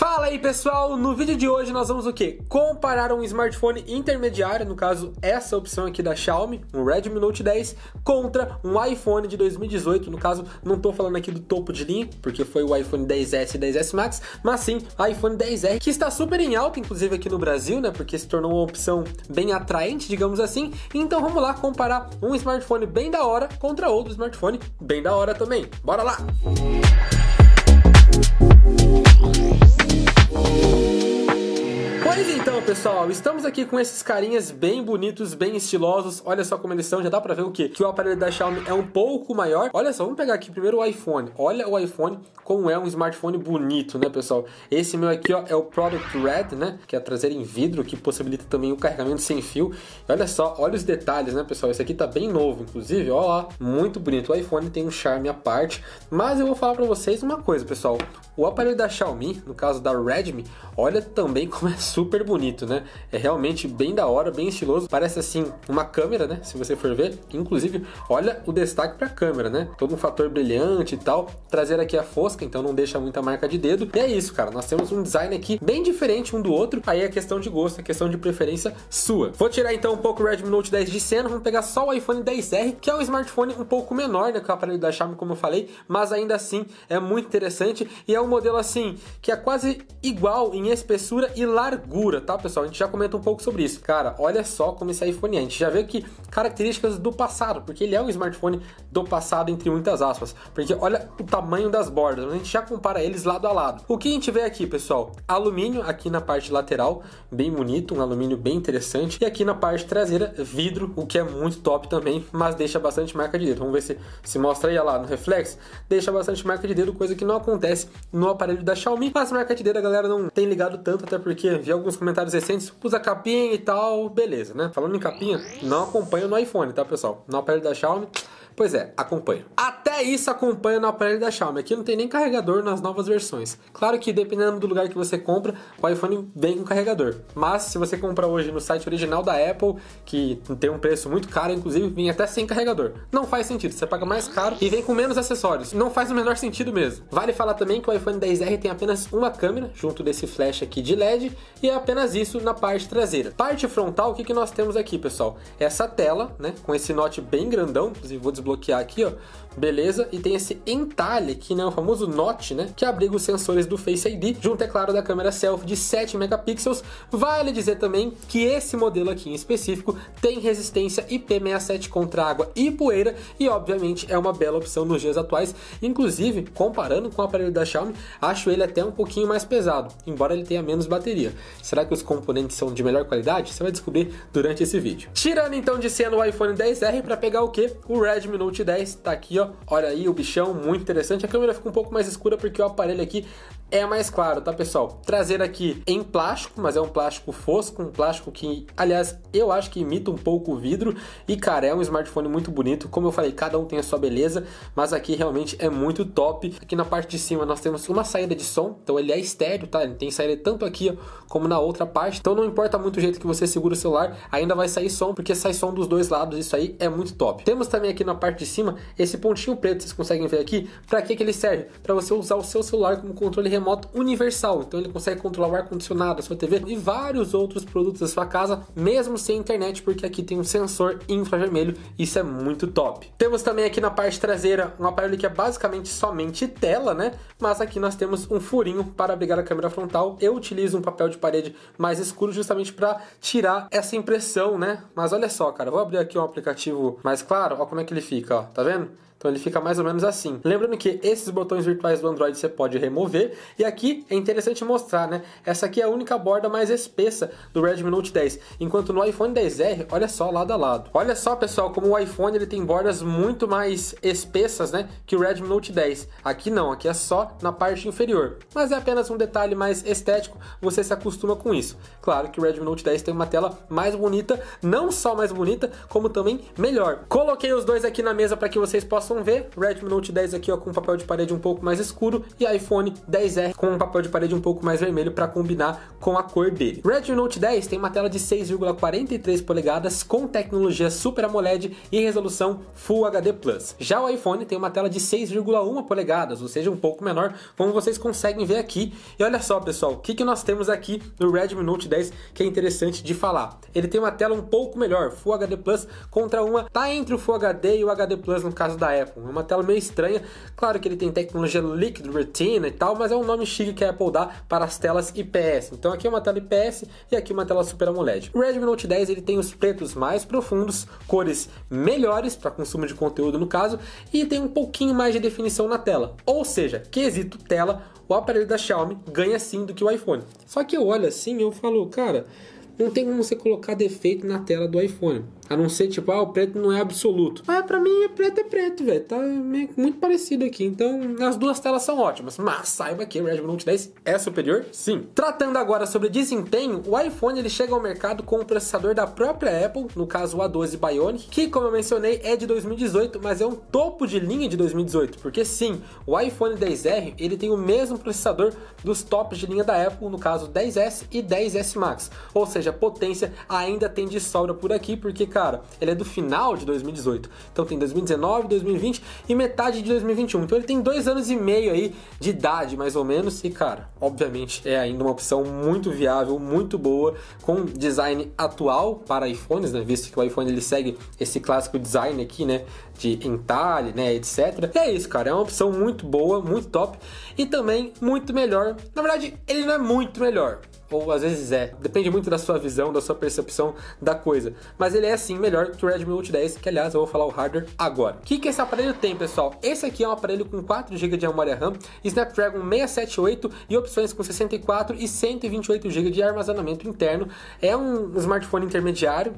Fala aí pessoal, no vídeo de hoje nós vamos o quê? Comparar um smartphone intermediário, no caso essa opção aqui da Xiaomi, um Redmi Note 10, contra um iPhone de 2018, no caso não tô falando aqui do topo de linha, porque foi o iPhone XS e XS Max, mas sim iPhone XR, que está super em alta, inclusive aqui no Brasil, né, porque se tornou uma opção bem atraente, digamos assim. Então vamos lá comparar um smartphone bem da hora contra outro smartphone bem da hora também, bora lá! Pois então, pessoal, estamos aqui com esses carinhas bem bonitos, bem estilosos. Olha só como eles são, já dá pra ver o quê? Que o aparelho da Xiaomi é um pouco maior. Olha só, vamos pegar aqui primeiro o iPhone. Olha o iPhone como é um smartphone bonito, né, pessoal? Esse meu aqui, ó, é o Product Red, né? Que é a traseira em vidro, que possibilita também o carregamento sem fio. E olha só, olha os detalhes, né, pessoal? Esse aqui tá bem novo, inclusive, ó lá, muito bonito. O iPhone tem um charme à parte. Mas eu vou falar pra vocês uma coisa, pessoal. O aparelho da Xiaomi, no caso da Redmi, olha também como é super bonito, né? É realmente bem da hora, bem estiloso. Parece assim uma câmera, né? Se você for ver, inclusive, olha o destaque para a câmera, né? Todo um fator brilhante e tal. Traseira aqui é fosca, então não deixa muita marca de dedo. E é isso, cara. Nós temos um design aqui bem diferente um do outro. Aí é questão de gosto, é questão de preferência sua. Vou tirar então um pouco o Redmi Note 10 de cena. Vamos pegar só o iPhone XR, que é um smartphone um pouco menor, né? Que é o aparelho da Xiaomi, como eu falei, mas ainda assim é muito interessante e é um modelo assim que é quase igual em espessura e largura, tá, pessoal? A gente já comenta um pouco sobre isso. Cara, olha só como esse iPhone é. A gente já vê aqui características do passado, porque ele é um smartphone do passado, entre muitas aspas, porque olha o tamanho das bordas, a gente já compara eles lado a lado. O que a gente vê aqui, pessoal? Alumínio aqui na parte lateral, bem bonito, um alumínio bem interessante, e aqui na parte traseira, vidro, o que é muito top também, mas deixa bastante marca de dedo. Vamos ver se mostra aí, olha lá, no reflexo, deixa bastante marca de dedo, coisa que não acontece no aparelho da Xiaomi, mas marca de dedo a galera não tem ligado tanto, até porque vi alguns comentários recentes, usa capinha e tal, beleza, né? Falando em capinha, não acompanho no iPhone, tá, pessoal? No aparelho da Xiaomi, pois é, acompanho. Até isso acompanha no aparelho da Xiaomi. Aqui não tem nem carregador nas novas versões. Claro que dependendo do lugar que você compra, o iPhone vem com carregador. Mas se você comprar hoje no site original da Apple, que tem um preço muito caro, inclusive, vem até sem carregador. Não faz sentido, você paga mais caro e vem com menos acessórios. Não faz o menor sentido mesmo. Vale falar também que o iPhone XR tem apenas uma câmera, junto desse flash aqui de LED, e é apenas isso na parte traseira. Parte frontal, o que nós temos aqui, pessoal? Essa tela, né, com esse note bem grandão, inclusive vou desbloquear aqui, ó, beleza, e tem esse entalhe aqui, né, o famoso notch, né, que abriga os sensores do Face ID, junto, é claro, da câmera selfie de 7 megapixels, vale dizer também que esse modelo aqui em específico tem resistência IP67 contra água e poeira, e obviamente é uma bela opção nos dias atuais, inclusive, comparando com o aparelho da Xiaomi, acho ele até um pouquinho mais pesado, embora ele tenha menos bateria. Será que os componentes são de melhor qualidade? Você vai descobrir durante esse vídeo. Tirando então de cena o iPhone XR para pegar o que? O Redmi Note 10 tá aqui, ó. Olha aí o bichão, muito interessante. A câmera fica um pouco mais escura porque o aparelho aqui é mais claro, tá, pessoal? Traseira aqui em plástico, mas é um plástico fosco, um plástico que, aliás, eu acho que imita um pouco o vidro. E, cara, é um smartphone muito bonito. Como eu falei, cada um tem a sua beleza, mas aqui realmente é muito top. Aqui na parte de cima nós temos uma saída de som, então ele é estéreo, tá? Ele tem saída tanto aqui, ó, como na outra parte. Então não importa muito o jeito que você segura o celular, ainda vai sair som, porque sai som dos dois lados, isso aí é muito top. Temos também aqui na parte de cima esse pontinho preto, vocês conseguem ver aqui, pra que ele serve? Pra você usar o seu celular como controle remoto universal, então ele consegue controlar o ar-condicionado, a sua TV e vários outros produtos da sua casa, mesmo sem internet, porque aqui tem um sensor infravermelho, isso é muito top. Temos também aqui na parte traseira um aparelho que é basicamente somente tela, né? Mas aqui nós temos um furinho para abrigar a câmera frontal. Eu utilizo um papel de parede mais escuro justamente para tirar essa impressão, né? Mas olha só, cara, vou abrir aqui um aplicativo mais claro, ó como é que ele fica, ó, tá vendo? Então ele fica mais ou menos assim. Lembrando que esses botões virtuais do Android você pode remover. E aqui é interessante mostrar, né? Essa aqui é a única borda mais espessa do Redmi Note 10. Enquanto no iPhone XR, olha só, lado a lado. Olha só, pessoal, como o iPhone ele tem bordas muito mais espessas, né? Que o Redmi Note 10. Aqui não, aqui é só na parte inferior. Mas é apenas um detalhe mais estético, você se acostuma com isso. Claro que o Redmi Note 10 tem uma tela mais bonita, não só mais bonita, como também melhor. Coloquei os dois aqui na mesa para que vocês possam possam ver, Redmi Note 10 aqui ó, com um papel de parede um pouco mais escuro e iPhone XR com um papel de parede um pouco mais vermelho para combinar com a cor dele. Redmi Note 10 tem uma tela de 6,43 polegadas com tecnologia Super AMOLED e resolução Full HD+. Já o iPhone tem uma tela de 6,1 polegadas, ou seja, um pouco menor, como vocês conseguem ver aqui. E olha só, pessoal, o que nós temos aqui no Redmi Note 10 que é interessante de falar. Ele tem uma tela um pouco melhor, Full HD+, contra uma, tá entre o Full HD e o HD+, no caso da Apple. É uma tela meio estranha, claro que ele tem tecnologia Liquid Retina e tal, mas é um nome chique que a Apple dá para as telas IPS. Então aqui é uma tela IPS e aqui uma tela Super AMOLED. O Redmi Note 10 ele tem os pretos mais profundos, cores melhores para consumo de conteúdo no caso, e tem um pouquinho mais de definição na tela, ou seja, quesito tela, o aparelho da Xiaomi ganha sim do que o iPhone. Só que eu olho assim, eu falo, cara, não tem como você colocar defeito na tela do iPhone. A não ser tipo, ah, o preto não é absoluto. Mas pra mim, preto é preto, velho. Tá meio, muito parecido aqui. Então, as duas telas são ótimas. Mas saiba que o Redmi Note 10 é superior, sim. Tratando agora sobre desempenho, o iPhone ele chega ao mercado com o processador da própria Apple, no caso o A12 Bionic, que como eu mencionei é de 2018, mas é um topo de linha de 2018. Porque sim, o iPhone XR ele tem o mesmo processador dos tops de linha da Apple, no caso 10S e 10S Max. Ou seja, a potência ainda tem de sobra por aqui, porque, cara, ele é do final de 2018, então tem 2019, 2020 e metade de 2021, então ele tem 2 anos e meio aí de idade, mais ou menos, e, cara, obviamente é ainda uma opção muito viável, muito boa, com design atual para iPhones, né, visto que o iPhone ele segue esse clássico design aqui, né, de entalhe, né, etc. E é isso, cara, é uma opção muito boa, muito top, e também muito melhor. Na verdade, ele não é muito melhor, ou às vezes é, depende muito da sua visão, da sua percepção da coisa, mas ele é assim melhor que o Redmi Note 10, que aliás eu vou falar o hardware agora. O que esse aparelho tem, pessoal? Esse aqui é um aparelho com 4GB de memória RAM, Snapdragon 678 e opções com 64 e 128GB de armazenamento interno. É um smartphone intermediário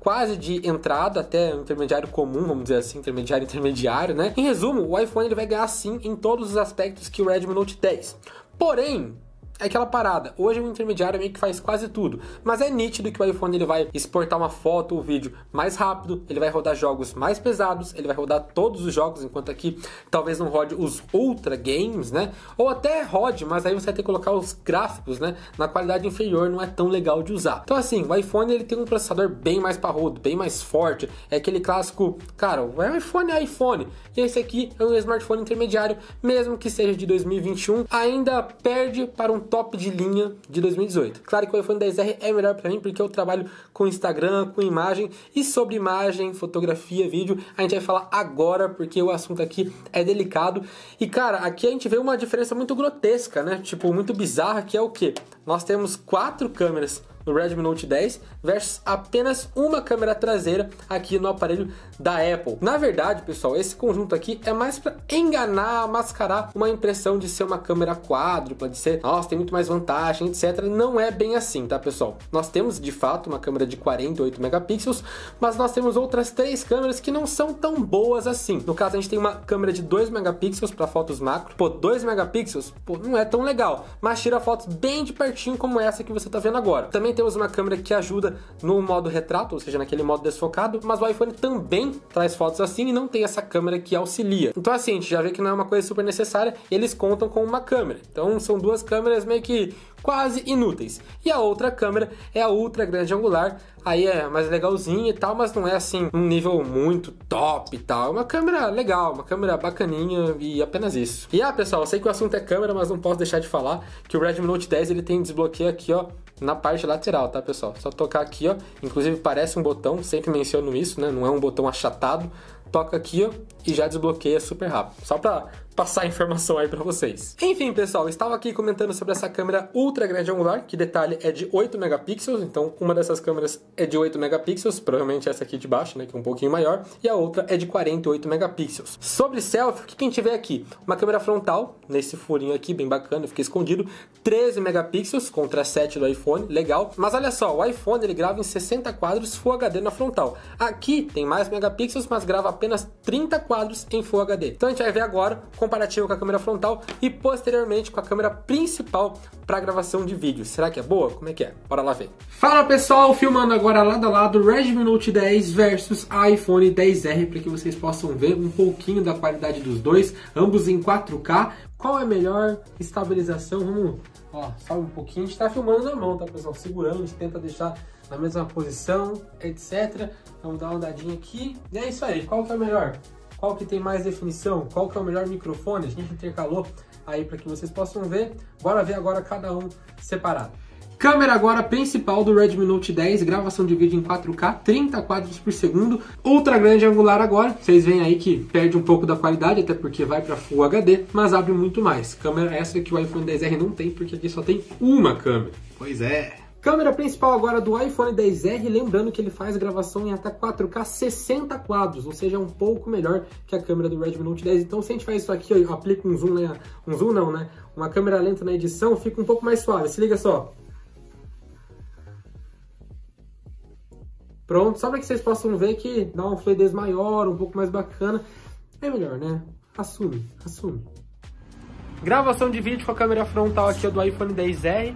quase de entrada, até um intermediário comum, vamos dizer assim, intermediário, né? Em resumo, o iPhone ele vai ganhar sim em todos os aspectos que o Redmi Note 10, porém, é aquela parada, hoje o intermediário meio que faz quase tudo, mas é nítido que o iPhone ele vai exportar uma foto ou vídeo mais rápido, ele vai rodar jogos mais pesados, ele vai rodar todos os jogos, enquanto aqui talvez não rode os ultra games, né, ou até rode, mas aí você vai ter que colocar os gráficos, né, na qualidade inferior, não é tão legal de usar. Então assim, o iPhone ele tem um processador bem mais parrudo, bem mais forte, é aquele clássico, cara, o iPhone é iPhone, e esse aqui é um smartphone intermediário, mesmo que seja de 2021, ainda perde para um top de linha de 2018. Claro que o iPhone XR é melhor para mim, porque eu trabalho com Instagram, com imagem, e sobre imagem, fotografia, vídeo, a gente vai falar agora, porque o assunto aqui é delicado. E cara, aqui a gente vê uma diferença muito grotesca, né? Tipo, muito bizarra, que é o que? Nós temos 4 câmeras no Redmi Note 10 versus apenas uma câmera traseira aqui no aparelho da Apple. Na verdade, pessoal, esse conjunto aqui é mais para enganar, mascarar uma impressão de ser uma câmera quádrupla, de ser, nossa, tem muito mais vantagem, etc. Não é bem assim, tá, pessoal? Nós temos, de fato, uma câmera de 48 megapixels, mas nós temos outras 3 câmeras que não são tão boas assim. No caso, a gente tem uma câmera de 2 megapixels para fotos macro. Pô, 2 megapixels? Pô, não é tão legal, mas tira fotos bem de pertinho como essa que você tá vendo agora. Também temos uma câmera que ajuda no modo retrato, ou seja, naquele modo desfocado, mas o iPhone também traz fotos assim e não tem essa câmera que auxilia. Então assim, a gente já vê que não é uma coisa super necessária, eles contam com uma câmera. Então são 2 câmeras meio que quase inúteis. E a outra câmera é a ultra grande angular, aí é mais legalzinha e tal, mas não é assim um nível muito top e tal. É uma câmera legal, uma câmera bacaninha e apenas isso. E ah, pessoal, eu sei que o assunto é câmera, mas não posso deixar de falar que o Redmi Note 10 ele tem desbloqueio aqui, ó, na parte lateral, tá, pessoal? Só tocar aqui, ó, inclusive parece um botão, sempre menciono isso, né, não é um botão achatado, toca aqui, ó, e já desbloqueia super rápido, só pra passar a informação aí pra vocês. Enfim, pessoal, estava aqui comentando sobre essa câmera ultra grande angular, que detalhe é de 8 megapixels, então uma dessas câmeras é de 8 megapixels, provavelmente essa aqui de baixo, né, que é um pouquinho maior, e a outra é de 48 megapixels. Sobre selfie, o que a gente vê aqui? Uma câmera frontal, nesse furinho aqui, bem bacana, fica escondido, 13 megapixels contra 7 do iPhone, legal, mas olha só, o iPhone ele grava em 60 quadros Full HD na frontal. Aqui tem mais megapixels, mas grava apenas 30 quadros em Full HD. Então a gente vai ver agora comparativo com a câmera frontal e posteriormente com a câmera principal para gravação de vídeo. Será que é boa? Como é que é? Bora lá ver. Fala pessoal, filmando agora lado a lado Redmi Note 10 versus iPhone XR para que vocês possam ver um pouquinho da qualidade dos dois, ambos em 4K. Qual é melhor? Estabilização, vamos, ó, sobe um pouquinho, a gente tá filmando na mão, tá pessoal, segurando, a gente tenta deixar na mesma posição, etc. Vamos dar uma andadinha aqui, e é isso aí, qual que é o melhor? Qual que tem mais definição? Qual que é o melhor microfone? A gente intercalou aí para que vocês possam ver, bora ver agora cada um separado. Câmera agora principal do Redmi Note 10, gravação de vídeo em 4K, 30 quadros por segundo, ultra grande angular agora, vocês veem aí que perde um pouco da qualidade, até porque vai para Full HD, mas abre muito mais. Câmera essa que o iPhone XR não tem, porque aqui só tem uma câmera. Pois é. Câmera principal agora do iPhone XR, lembrando que ele faz gravação em até 4K 60 quadros, ou seja, um pouco melhor que a câmera do Redmi Note 10. Então se a gente faz isso aqui, ó, aplica um zoom, né? Um zoom não, né? Uma câmera lenta na edição, fica um pouco mais suave, se liga só. Pronto, só para que vocês possam ver que dá uma fluidez maior, um pouco mais bacana, é melhor, né? Assume, assume. Gravação de vídeo com a câmera frontal aqui do iPhone XR.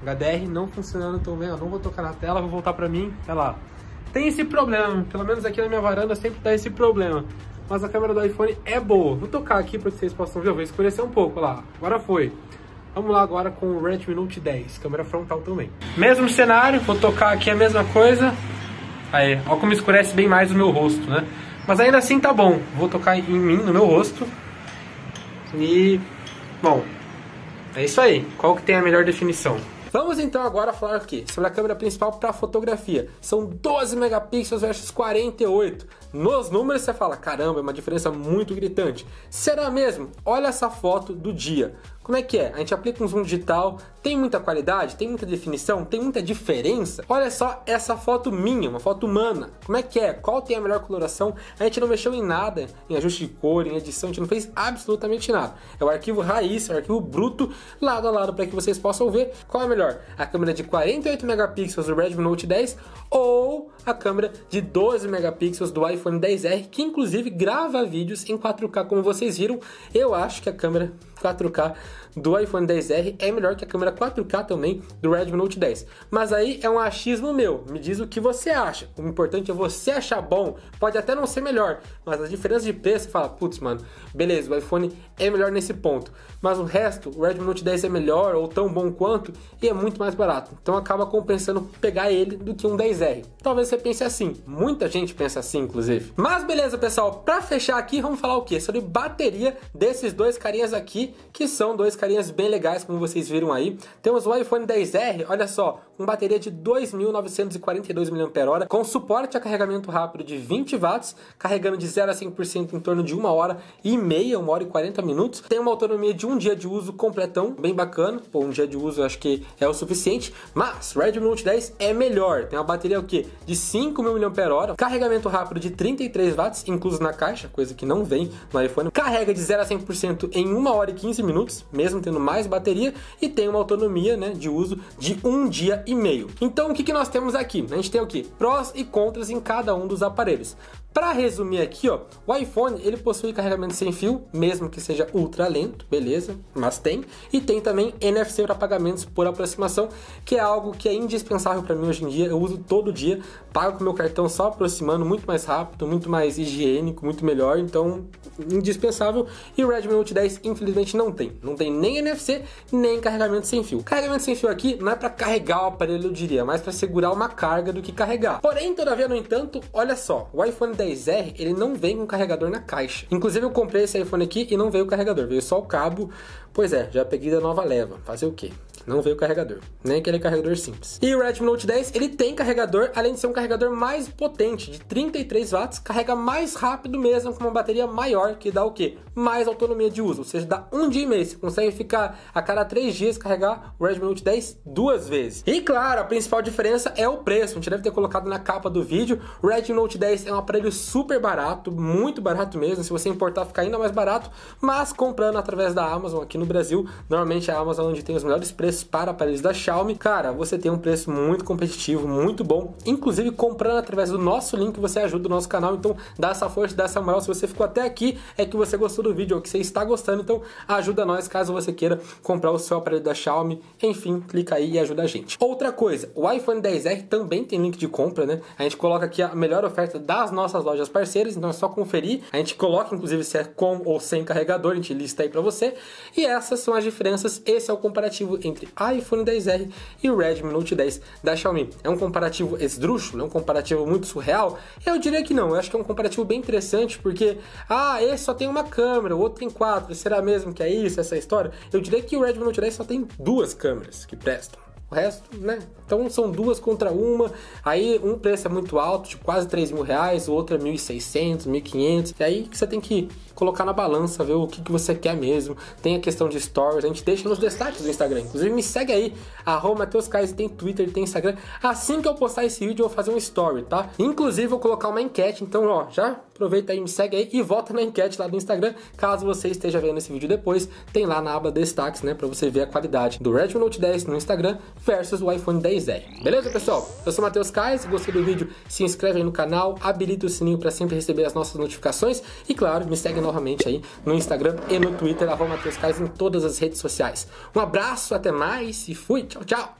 HDR não funcionando tão bem, eu não vou tocar na tela, vou voltar pra mim, olha lá. Tem esse problema, pelo menos aqui na minha varanda sempre dá esse problema, mas a câmera do iPhone é boa. Vou tocar aqui pra que vocês possam ver, eu vou escurecer um pouco, olha lá, agora foi. Vamos lá agora com o Redmi Note 10, câmera frontal também. Mesmo cenário, vou tocar aqui a mesma coisa, aí, olha como escurece bem mais o meu rosto, né? Mas ainda assim tá bom, vou tocar em mim, no meu rosto, e, bom, é isso aí, qual que tem a melhor definição? Vamos então agora falar aqui sobre a câmera principal para fotografia. São 12 megapixels versus 48. Nos números você fala, caramba, é uma diferença muito gritante. Será mesmo? Olha essa foto do dia. Como é que é? A gente aplica um zoom digital, tem muita qualidade, tem muita definição, tem muita diferença. Olha só essa foto minha, uma foto humana. Como é que é? Qual tem a melhor coloração? A gente não mexeu em nada, em ajuste de cor, em edição, a gente não fez absolutamente nada. É o arquivo raiz, é o arquivo bruto, lado a lado, para que vocês possam ver qual é a melhor. A câmera de 48 megapixels do Redmi Note 10 ou a câmera de 12 megapixels do iPhone XR, que inclusive grava vídeos em 4K, como vocês viram. Eu acho que a câmera 4K do iPhone XR é melhor que a câmera 4K também do Redmi Note 10. Mas aí é um achismo meu, me diz o que você acha. O importante é você achar bom, pode até não ser melhor, mas a diferença de preço, você fala, putz mano, beleza, o iPhone é melhor nesse ponto, mas o resto, o Redmi Note 10 é melhor ou tão bom quanto e é muito mais barato, então acaba compensando pegar ele do que um 10R. Talvez você pense assim, muita gente pensa assim inclusive. Mas beleza pessoal, pra fechar aqui vamos falar o que? Sobre bateria desses dois carinhas aqui, que são dois carinhas bem legais, como vocês viram aí. Temos o iPhone XR, olha só, com bateria de 2.942 mAh, com suporte a carregamento rápido de 20 watts, carregando de 0 a 100% em torno de 1h30, 1h40min. Tem uma autonomia de um dia de uso completão, bem bacana. Pô, um dia de uso acho que é o suficiente, mas o Redmi Note 10 é melhor. Tem uma bateria o quê? De 5.000 mAh, carregamento rápido de 33 watts, incluso na caixa, coisa que não vem no iPhone. Carrega de 0 a 100% em 1h15min, mesmo tendo mais bateria, e tem uma autonomia, né, de uso de 1h30. Então o que nós temos aqui? A gente tem o que? Prós e contras em cada um dos aparelhos. Para resumir aqui, ó, o iPhone ele possui carregamento sem fio, mesmo que seja ultra lento, beleza, mas tem. E tem também NFC para pagamentos por aproximação, que é algo que é indispensável para mim hoje em dia, eu uso todo dia, pago com meu cartão só aproximando, muito mais rápido, muito mais higiênico, muito melhor, então indispensável. E o Redmi Note 10 infelizmente não tem nem NFC, nem carregamento sem fio. Carregamento sem fio aqui não é para carregar o aparelho, eu diria, mas para segurar uma carga do que carregar. Porém, todavia, no entanto, olha só, o iPhone XR, ele não vem com carregador na caixa. Inclusive eu comprei esse iPhone aqui e não veio o carregador, veio só o cabo. Pois é, já peguei da nova leva, fazer o quê? Não veio o carregador, nem aquele carregador simples. E o Redmi Note 10, ele tem carregador, além de ser um carregador mais potente, de 33 watts, carrega mais rápido mesmo, com uma bateria maior, que dá o quê? Mais autonomia de uso, ou seja, dá 1h30, você consegue ficar a cada 3 dias carregar o Redmi Note 10 duas vezes. E claro, a principal diferença é o preço, a gente deve ter colocado na capa do vídeo, o Redmi Note 10 é um aparelho super barato, muito barato mesmo, se você importar fica ainda mais barato, mas comprando através da Amazon aqui no Brasil, normalmente é a Amazon onde tem os melhores preços aparelhos para aparelhos da Xiaomi, cara, você tem um preço muito competitivo, muito bom. Inclusive, comprando através do nosso link, você ajuda o nosso canal. Então, dá essa força, dá essa moral. Se você ficou até aqui, é que você gostou do vídeo, ou que você está gostando. Então, ajuda nós caso você queira comprar o seu aparelho da Xiaomi. Enfim, clica aí e ajuda a gente. Outra coisa, o iPhone XR também tem link de compra, né? A gente coloca aqui a melhor oferta das nossas lojas parceiras, então é só conferir. A gente coloca, inclusive, se é com ou sem carregador, a gente lista aí pra você. E essas são as diferenças. Esse é o comparativo entre iPhone XR e o Redmi Note 10 da Xiaomi. É um comparativo esdrúxulo? É um comparativo muito surreal? Eu diria que não. Eu acho que é um comparativo bem interessante, porque esse só tem uma câmera, o outro tem quatro. Será mesmo que é isso, essa história? Eu diria que o Redmi Note 10 só tem duas câmeras que prestam. O resto, né? Então são duas contra uma. Aí um preço é muito alto, de quase 3 mil reais, o outro é 1.600, 1.500. E aí que você tem que colocar na balança, ver o que você quer mesmo. Tem a questão de stories, a gente deixa nos destaques do Instagram. Inclusive me segue aí, Matheus Kise, tem Twitter, tem Instagram. Assim que eu postar esse vídeo, eu vou fazer um story, tá? Inclusive vou colocar uma enquete, então ó, já aproveita aí, me segue aí e vota na enquete lá do Instagram. Caso você esteja vendo esse vídeo depois, tem lá na aba destaques, né? Pra você ver a qualidade do Redmi Note 10 no Instagram versus o iPhone XR. Beleza, pessoal? Eu sou o Matheus Kise, gostou do vídeo? Se inscreve aí no canal, habilita o sininho para sempre receber as nossas notificações e, claro, me segue novamente aí no Instagram e no Twitter, @MatheusKise, em todas as redes sociais. Um abraço, até mais e fui! Tchau, tchau!